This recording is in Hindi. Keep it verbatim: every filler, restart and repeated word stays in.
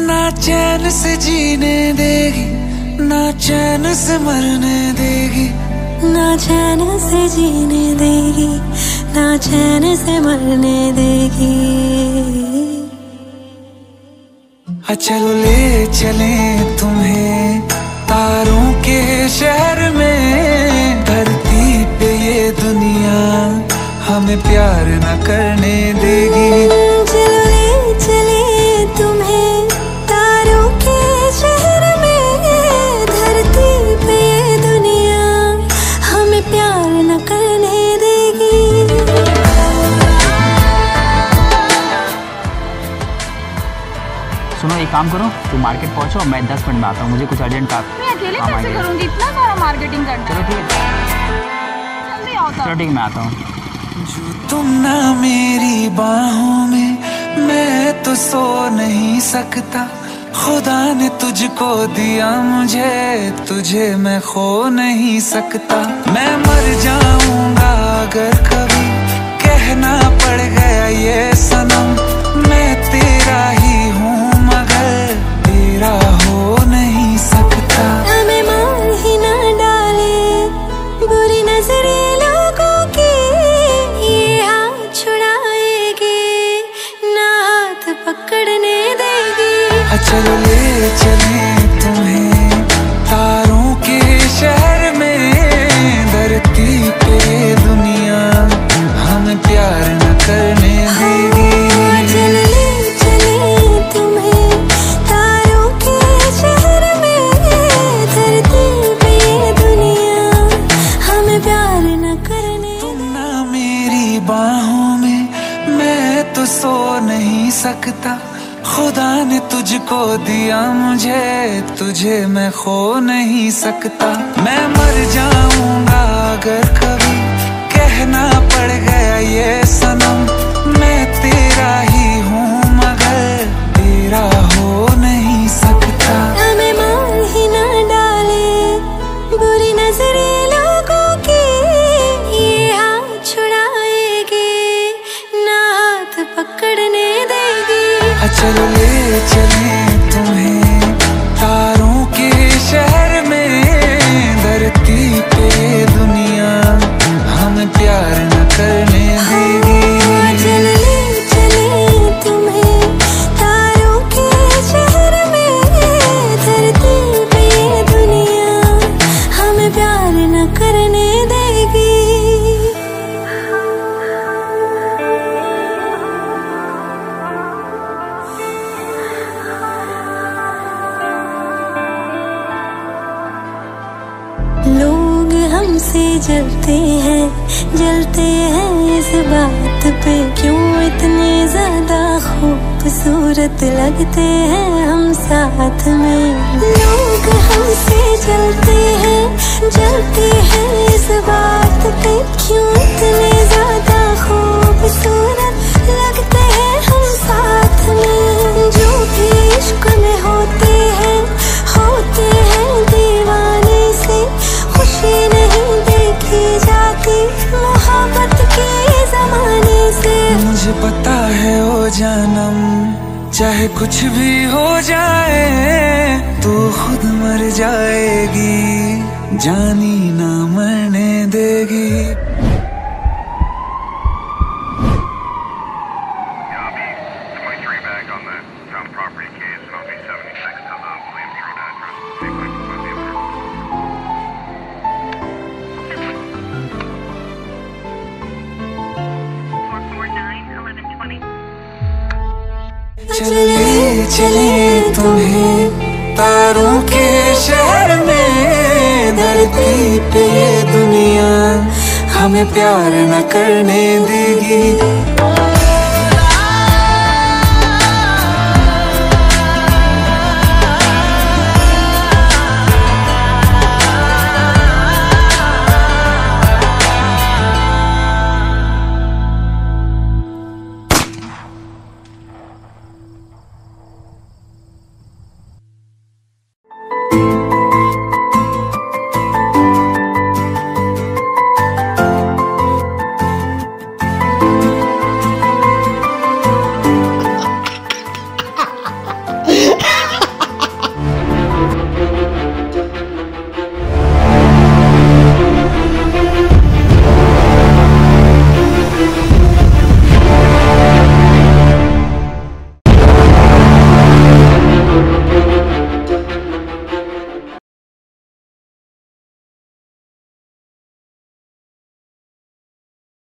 ना चैन से जीने देगी, ना चैन से मरने देगी, ना चैन से जीने देगी, ना चैन से मरने देगी। चलो ले चले तुम्हें तारों के शहर में, धरती पे ये दुनिया हमें प्यार न करने देगी। सुनो, एक काम करो, तुम मार्केट पहुंचो, मैं दस मिनट में आता हूँ, मुझे कुछ अर्जेंट काम। मैं अकेले कैसे करूँगी इतना सारा मार्केटिंग करना। चलो ठीक है, जल्दी आओ। चलो ठीक, मैं आता हूँ। जो तुम ना मेरी बाहों में मैं तो सो नहीं सकता, खुदा ने तुझको दिया मुझे, तुझे मैं खो नहीं सकता। मैं मर जाऊँगा अगर कभी कहना पड़ गया ये सनम, मैं तेरा ही हूँ मगर तेरा हो नहीं सकता। हमें मार ही ना डाले बुरी नजरे लोगों के, ये हाथ छुड़ाएंगे ना हाथ पकड़ने देगी। चलो ले चले तुम्हें तारों के शहर में, धरती पे दुनिया हम प्यार न करने देगी। सो नहीं सकता, खुदा ने तुझको दिया मुझे, तुझे मैं खो नहीं सकता। मैं मर जाऊंगा अगर कभी कहना पड़ गया ये सनम, मैं तेरा ही हूँ मगर तेरा हो नहीं सकता। हमें मार ही ना डाले बुरी नजरे लोगों के, ये हाथ छुड़ाएंगे ना हाथ पकड़ने देगी। चलो ले चले तुम्हें तारों के शहर में, धरती पे दुनिया हम प्यार न करने देगी। चलो ले चले तुम्हें तारों के शहर में, धरती पे दुनिया हम प्यार न करने देगी। लोग हमसे जलते हैं, जलते हैं इस बात पे, क्यों इतने ज्यादा खूबसूरत लगते हैं हम साथ में। लोग हमसे जलते हैं, जलते हैं इस बात पे, क्यों इतने ज्यादा खूबसूरत लगते हैं हम साथ में। जो भी इश्क में होते हैं, होते हैं दीवाने से, खुशी नहीं देखी जाती मोहब्बत के जमाने से। मुझे पता है ओ जानम, चाहे कुछ भी हो जाए तू खुद मर जाएगी, जानी ना मरने देगी। चले चले तुम्हें तारों के शहर में, धरती पे दुनिया हमें प्यार न करने देगी।